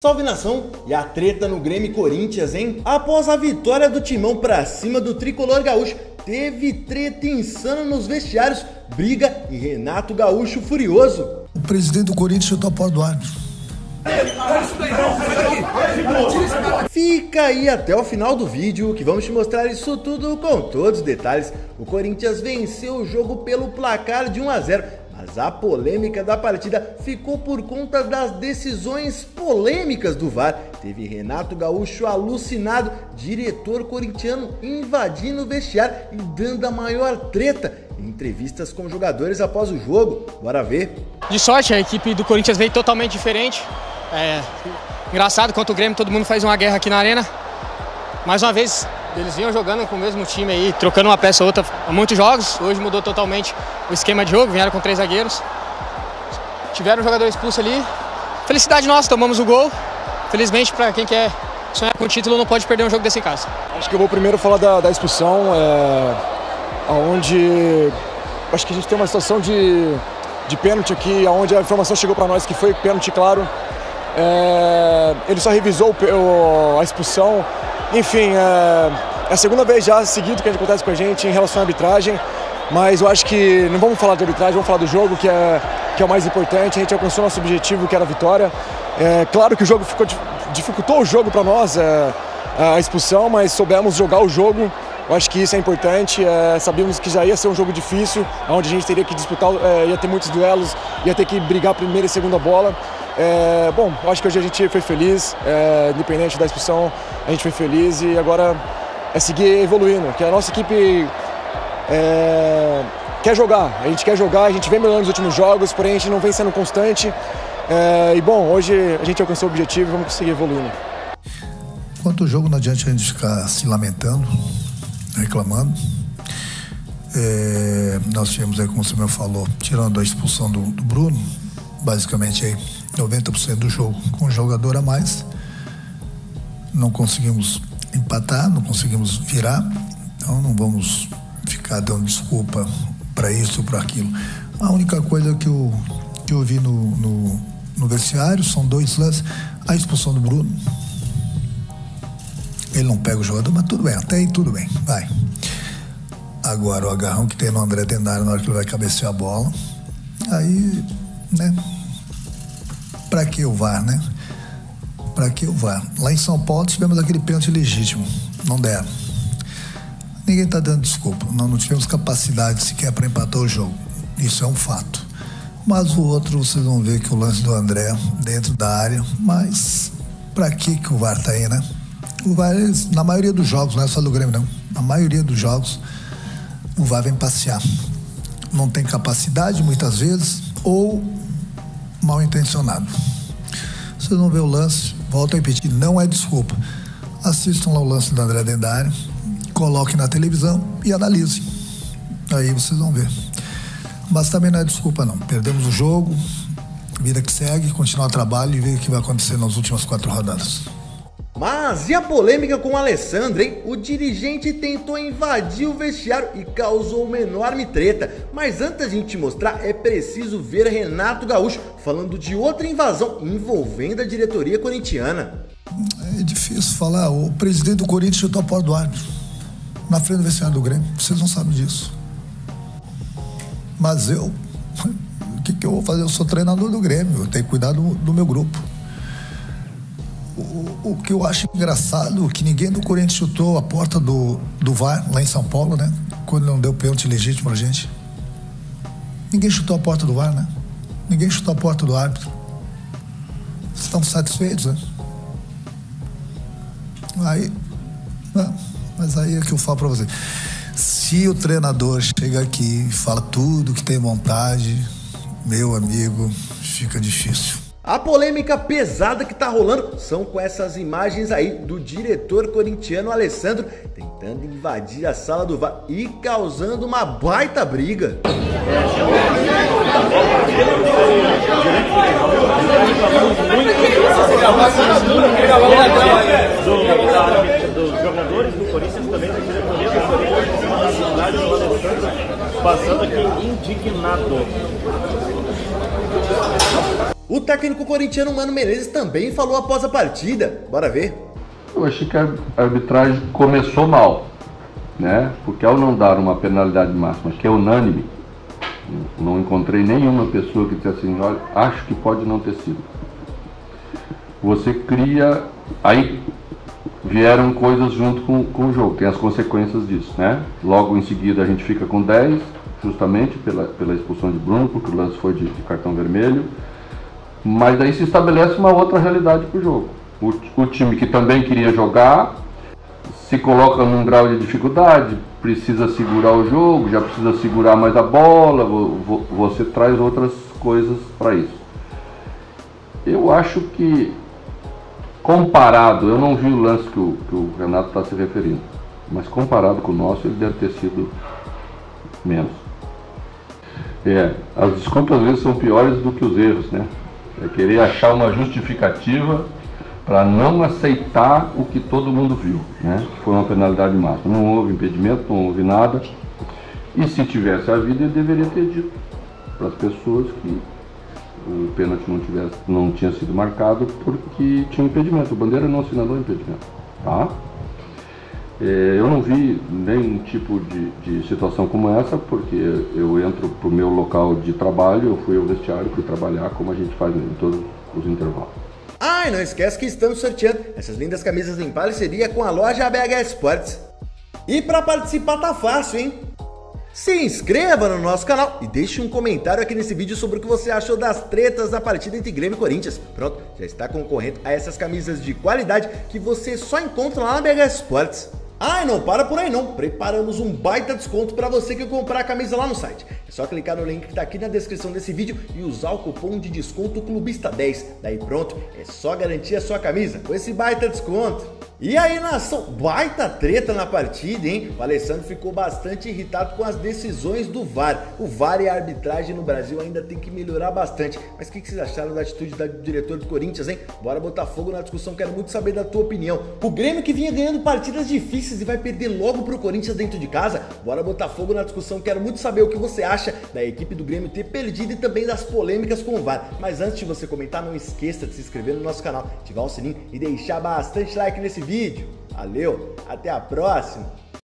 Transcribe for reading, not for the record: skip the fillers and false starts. Salve nação! E a treta no Grêmio e Corinthians, hein? Após a vitória do Timão pra cima do tricolor gaúcho, teve treta insana nos vestiários, briga e Renato Gaúcho furioso. O presidente do Corinthians chutou a porta do árbitro. Fica aí até o final do vídeo que vamos te mostrar isso tudo com todos os detalhes. O Corinthians venceu o jogo pelo placar de 1 a 0. Mas a polêmica da partida ficou por conta das decisões polêmicas do VAR. Teve Renato Gaúcho alucinado, diretor corintiano invadindo o vestiário e dando a maior treta em entrevistas com jogadores após o jogo. Bora ver. De sorte, a equipe do Corinthians veio totalmente diferente. Engraçado, quanto o Grêmio, todo mundo faz uma guerra aqui na arena. Mais uma vez, eles vinham jogando com o mesmo time aí, trocando uma peça ou outra há muitos jogos. Hoje mudou totalmente o esquema de jogo, vieram com 3 zagueiros. Tiveram um jogador expulso ali. Felicidade nossa, tomamos o gol. Felizmente, para quem quer sonhar com o título, não pode perder um jogo desse em casa. Acho que eu vou primeiro falar da expulsão, onde acho que a gente tem uma situação de pênalti aqui, onde a informação chegou para nós que foi pênalti claro. Ele só revisou a expulsão. Enfim, é a segunda vez já seguido que acontece com a gente em relação à arbitragem, mas eu acho que não vamos falar de arbitragem, vamos falar do jogo, que é o mais importante. A gente alcançou nosso objetivo, que era a vitória. Claro que o jogo dificultou o jogo para nós, a expulsão, mas soubemos jogar o jogo. Eu acho que isso é importante. Sabíamos que já ia ser um jogo difícil, onde a gente teria que disputar, ia ter muitos duelos, ia ter que brigar a primeira e segunda bola. Bom, acho que hoje a gente foi feliz, independente da expulsão, a gente foi feliz e agora é seguir evoluindo, que a nossa equipe quer jogar, a gente vem melhorando nos últimos jogos, porém a gente não vem sendo constante e bom, hoje a gente alcançou o objetivo e vamos conseguir evoluindo. Quanto ao jogo, não adianta a gente ficar se lamentando, reclamando. Nós tivemos, como você mesmo falou, tirando a expulsão do Bruno, basicamente aí 90% do jogo com um jogador a mais. Não conseguimos empatar, não conseguimos virar, então não vamos ficar dando desculpa para isso ou para aquilo. A única coisa que eu vi no vestiário são 2 lances. A expulsão do Bruno, ele não pega o jogador, mas tudo bem, até aí tudo bem, vai. Agora o agarrão que tem no André Tendário na hora que ele vai cabecear a bola, aí, né? Pra que o VAR, né? Pra que o VAR? Lá em São Paulo tivemos aquele pênalti legítimo, não deram. Ninguém tá dando desculpa, não tivemos capacidade sequer para empatar o jogo, isso é um fato. Mas o outro, vocês vão ver que o lance do André, dentro da área, mas pra que o VAR tá aí, né? O VAR, na maioria dos jogos, não é só do Grêmio não, na maioria dos jogos, o VAR vem passear. Não tem capacidade, muitas vezes, ou mal intencionado. Se não vê o lance, volto a repetir, não é desculpa. Assistam lá o lance do André Dendário, coloquem na televisão e analisem. Aí vocês vão ver. Mas também não é desculpa não. Perdemos o jogo, vida que segue, continuar o trabalho e ver o que vai acontecer nas últimas 4 rodadas. Mas e a polêmica com o Alessandro, hein? O dirigente tentou invadir o vestiário e causou uma enorme treta. Mas antes da gente mostrar, é preciso ver Renato Gaúcho falando de outra invasão envolvendo a diretoria corintiana. É difícil falar. O presidente do Corinthians chutou a porta do árbitro na frente do vestiário do Grêmio. Vocês não sabem disso. Mas eu... O que eu vou fazer? Eu sou treinador do Grêmio. Eu tenho que cuidar do meu grupo. O que eu acho engraçado é que ninguém do Corinthians chutou a porta do VAR lá em São Paulo, né? Quando não deu pênalti legítimo pra gente. Ninguém chutou a porta do VAR, né? Ninguém chutou a porta do árbitro. Vocês estão satisfeitos, né? Aí... Não, mas aí é que eu falo pra vocês. Se o treinador chega aqui e fala tudo que tem vontade, meu amigo, fica difícil. A polêmica pesada que tá rolando são com essas imagens aí do diretor corintiano Alessandro tentando invadir a sala do VAR e causando uma baita briga. Dos jogadores do Corinthians também, da diretoria do Corinthians, uma ansiedade do Alessandro, passando aqui indignado. O técnico corintiano Mano Menezes também falou após a partida. Bora ver. Eu achei que a arbitragem começou mal, né? Porque ao não dar uma penalidade máxima, que é unânime, não encontrei nenhuma pessoa que disse assim, olha, acho que pode não ter sido. Você cria... Aí vieram coisas junto com o jogo, tem as consequências disso, né? Logo em seguida a gente fica com 10, justamente pela expulsão de Bruno, porque o lance foi de cartão vermelho. Mas daí se estabelece uma outra realidade para o jogo. O time que também queria jogar se coloca num grau de dificuldade, precisa segurar o jogo, já precisa segurar mais a bola, você traz outras coisas para isso. Eu acho que, comparado, eu não vi o lance que o Renato está se referindo, mas comparado com o nosso, ele deve ter sido menos. As descontas às vezes são piores do que os erros, né? É querer achar uma justificativa para não aceitar o que todo mundo viu, né? Foi uma penalidade máxima. Não houve impedimento, não houve nada. E se tivesse havido, ele deveria ter dito para as pessoas que o pênalti não tinha sido marcado porque tinha impedimento. O Bandeira não assinalou impedimento, tá? Eu não vi nenhum tipo de situação como essa, porque eu entro para o meu local de trabalho, eu fui ao vestiário, fui trabalhar, como a gente faz em todos os intervalos. Ah, e não esquece que estamos sorteando essas lindas camisas em parceria com a loja BH Sports. E para participar tá fácil, hein? Se inscreva no nosso canal e deixe um comentário aqui nesse vídeo sobre o que você achou das tretas da partida entre Grêmio e Corinthians. Pronto, já está concorrendo a essas camisas de qualidade que você só encontra lá na BH Sports. Ah, e não para por aí não, preparamos um baita desconto para você que comprar a camisa lá no site. É só clicar no link que tá aqui na descrição desse vídeo e usar o cupom de desconto CLUBISTA10. Daí pronto, é só garantir a sua camisa com esse baita desconto. E aí, nação, baita treta na partida, hein? O Alessandro ficou bastante irritado com as decisões do VAR. O VAR e a arbitragem no Brasil ainda tem que melhorar bastante. Mas o que vocês acharam da atitude do diretor do Corinthians, hein? Bora botar fogo na discussão, quero muito saber da tua opinião. O Grêmio que vinha ganhando partidas difíceis e vai perder logo pro Corinthians dentro de casa? Bora botar fogo na discussão, quero muito saber o que você acha da equipe do Grêmio ter perdido e também das polêmicas com o VAR. Mas antes de você comentar, não esqueça de se inscrever no nosso canal, ativar o sininho e deixar bastante like nesse vídeo. Valeu, até a próxima!